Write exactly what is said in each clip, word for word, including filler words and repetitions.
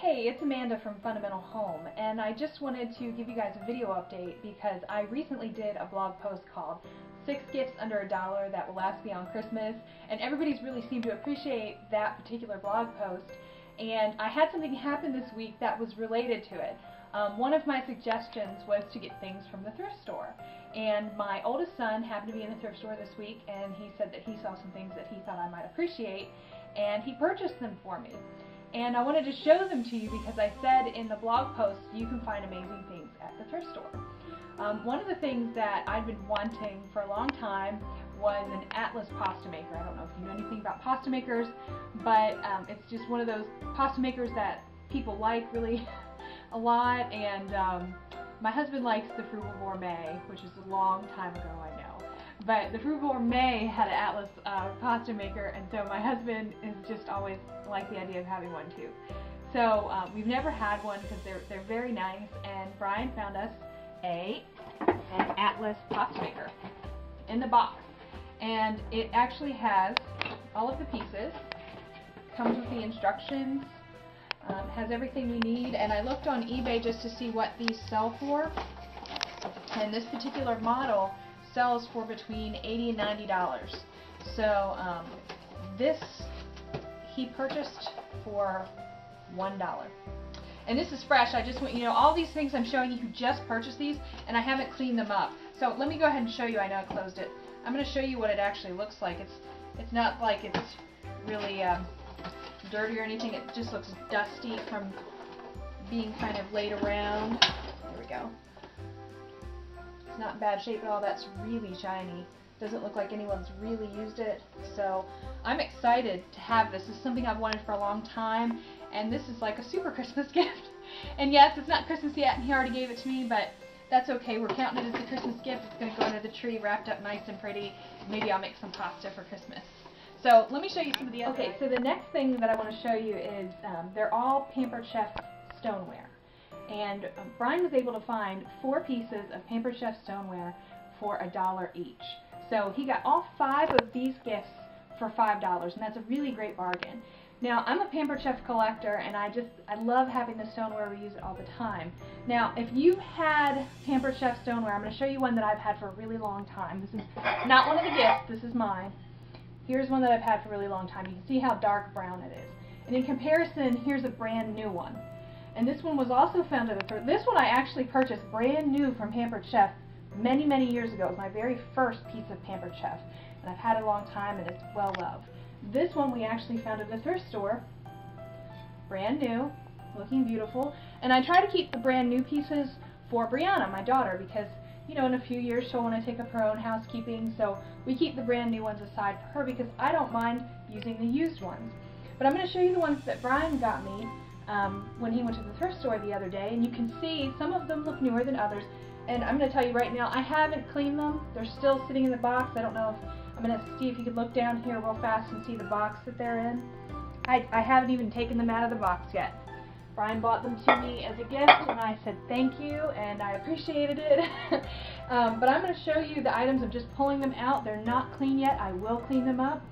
Hey, it's Amanda from Fundamental Home, and I just wanted to give you guys a video update because I recently did a blog post called Six Gifts Under a Dollar That Will Last Beyond Christmas, and everybody's really seemed to appreciate that particular blog post, and I had something happen this week that was related to it. Um, one of my suggestions was to get things from the thrift store, and my oldest son happened to be in the thrift store this week, and he said that he saw some things that he thought I might appreciate, and he purchased them for me. And I wanted to show them to you because I said in the blog post, you can find amazing things at the thrift store. Um, one of the things that I've been wanting for a long time was an Atlas pasta maker. I don't know if you know anything about pasta makers, but um, it's just one of those pasta makers that people like really a lot. And um, my husband likes the Frugal Gourmet, which is a long time ago, I know. But the Frugal Gourmet had an Atlas uh, pasta maker, and so my husband is just always like the idea of having one too. So um, we've never had one because they're, they're very nice, and Brian found us a an Atlas pasta maker in the box. And it actually has all of the pieces, comes with the instructions, um, has everything you need, and I looked on eBay just to see what these sell for, and this particular model sells for between eighty and ninety dollars. So um, this he purchased for one dollar, and this is fresh. I just want you know all these things I'm showing you, who just purchased these, and I haven't cleaned them up. So let me go ahead and show you. I know I closed it. I'm going to show you what it actually looks like. It's it's not like it's really um, dirty or anything. It just looks dusty from being kind of laid around. There we go. It's not in bad shape at all. That's really shiny. Doesn't look like anyone's really used it. So I'm excited to have this. This is something I've wanted for a long time, and this is like a super Christmas gift. And yes, it's not Christmas yet, and he already gave it to me, but that's okay. We're counting it as a Christmas gift. It's going to go under the tree, wrapped up nice and pretty. Maybe I'll make some pasta for Christmas. So let me show you some of the other. Okay, so the next thing that I want to show you is um, they're all Pampered Chef stoneware. And Brian was able to find four pieces of Pampered Chef stoneware for a dollar each. So he got all five of these gifts for five dollars, and that's a really great bargain. Now, I'm a Pampered Chef collector, and I just I love having the stoneware. We use it all the time. Now, if you've had Pampered Chef stoneware, I'm going to show you one that I've had for a really long time. This is not one of the gifts. This is mine. Here's one that I've had for a really long time. You can see how dark brown it is. And in comparison, here's a brand new one. And this one was also found at the thrift. This one I actually purchased brand new from Pampered Chef many, many years ago. It was my very first piece of Pampered Chef, and I've had it a long time, and it's well loved. This one we actually found at the thrift store, brand new, looking beautiful. And I try to keep the brand new pieces for Brianna, my daughter, because you know in a few years she'll want to take up her own housekeeping. So we keep the brand new ones aside for her because I don't mind using the used ones. But I'm going to show you the ones that Brian got me. Um, when he went to the thrift store the other day, and you can see some of them look newer than others, and I'm going to tell you right now, I haven't cleaned them. They're still sitting in the box. I don't know if, I'm going to see if you can look down here real fast and see the box that they're in. I, I haven't even taken them out of the box yet. Brian bought them to me as a gift, and I said thank you, and I appreciated it. um, but I'm going to show you the items. I'm just pulling them out. They're not clean yet. I will clean them up,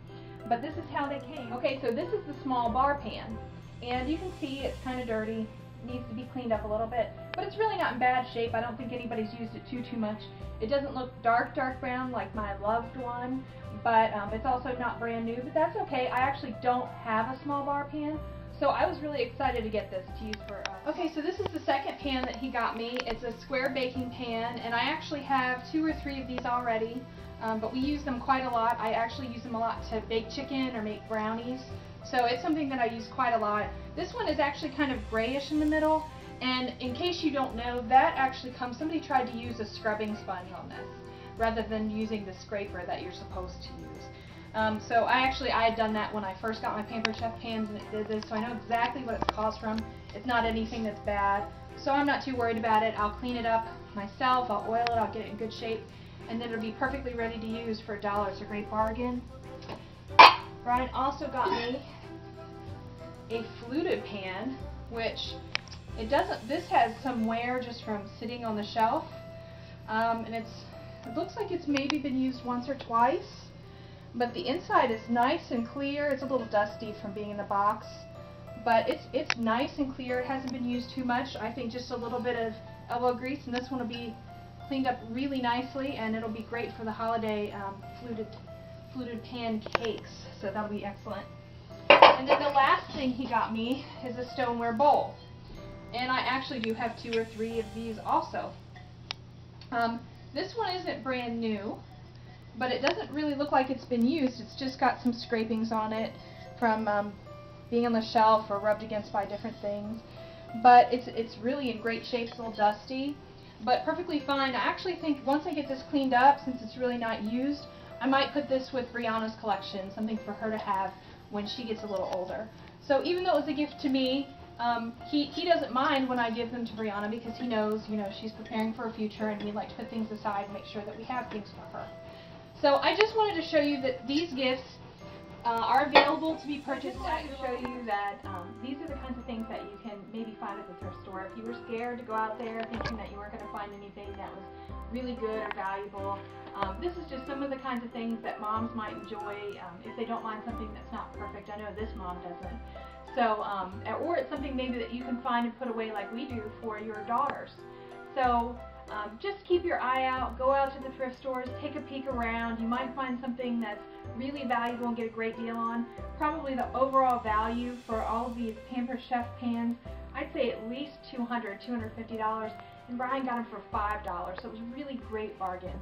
but this is how they came. Okay, so this is the small bar pan. And you can see it's kind of dirty, needs to be cleaned up a little bit, but it's really not in bad shape. I don't think anybody's used it too, too much. It doesn't look dark, dark brown like my loved one, but um, it's also not brand new, but that's okay. I actually don't have a small bar pan, so I was really excited to get this to use for us. Okay, so this is the second pan that he got me. It's a square baking pan, and I actually have two or three of these already, um, but we use them quite a lot. I actually use them a lot to bake chicken or make brownies. So it's something that I use quite a lot. This one is actually kind of grayish in the middle, and in case you don't know, that actually comes, somebody tried to use a scrubbing sponge on this rather than using the scraper that you're supposed to use. Um, so I actually, I had done that when I first got my Pampered Chef pans, and it did this, so I know exactly what it's caused from. It's not anything that's bad, so I'm not too worried about it. I'll clean it up myself, I'll oil it, I'll get it in good shape, and then it'll be perfectly ready to use for a dollar. It's a great bargain. Brian also got me a fluted pan, which it doesn't, this has some wear just from sitting on the shelf, um, and it's, it looks like it's maybe been used once or twice, but the inside is nice and clear. It's a little dusty from being in the box, But it's it's nice and clear. It hasn't been used too much. I think just a little bit of elbow grease, and this one will be cleaned up really nicely, and it'll be great for the holiday um, fluted fluted pancakes. So that'll be excellent. And then the last thing he got me is a stoneware bowl, and I actually do have two or three of these also. Um, this one isn't brand new, but it doesn't really look like it's been used. It's just got some scrapings on it from um, being on the shelf or rubbed against by different things. But it's, it's really in great shape, it's a little dusty, but perfectly fine. I actually think once I get this cleaned up, since it's really not used, I might put this with Brianna's collection, something for her to have when she gets a little older. So even though it was a gift to me, um, he, he doesn't mind when I give them to Brianna, because he knows, you know, she's preparing for a future, and we like to put things aside and make sure that we have things for her. So I just wanted to show you that these gifts Uh, are available to be purchased. I just wanted to show you that um, these are the kinds of things that you can maybe find at the thrift store. If you were scared to go out there thinking that you weren't going to find anything that was really good or valuable, um, this is just some of the kinds of things that moms might enjoy um, if they don't mind something that's not perfect. I know this mom doesn't. So, um, or it's something maybe that you can find and put away like we do for your daughters. So. Um, just keep your eye out, go out to the thrift stores, take a peek around. You might find something that's really valuable and get a great deal on. Probably the overall value for all of these Pampered Chef pans, I'd say at least two hundred dollars, two hundred fifty dollars, and Brian got them for five dollars, so it was a really great bargain.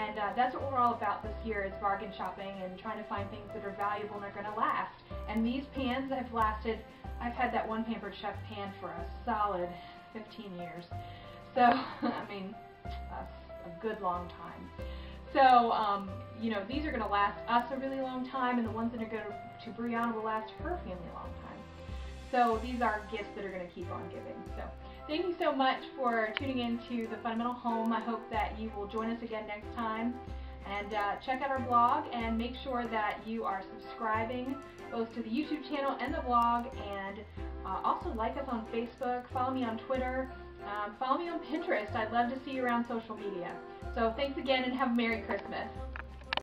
And uh, that's what we're all about this year, is bargain shopping and trying to find things that are valuable and are going to last. And these pans that have lasted, I've had that one Pampered Chef pan for a solid fifteen years. So, I mean, a, a good long time. So, um, you know, these are going to last us a really long time, and the ones that are going to, to Brianna will last her family a long time. So these are gifts that are going to keep on giving. So thank you so much for tuning in to The Fundamental Home. I hope that you will join us again next time. And uh, check out our blog, and make sure that you are subscribing both to the YouTube channel and the blog, and uh, also like us on Facebook, follow me on Twitter, Um, follow me on Pinterest. I'd love to see you around social media. So thanks again, and have a Merry Christmas.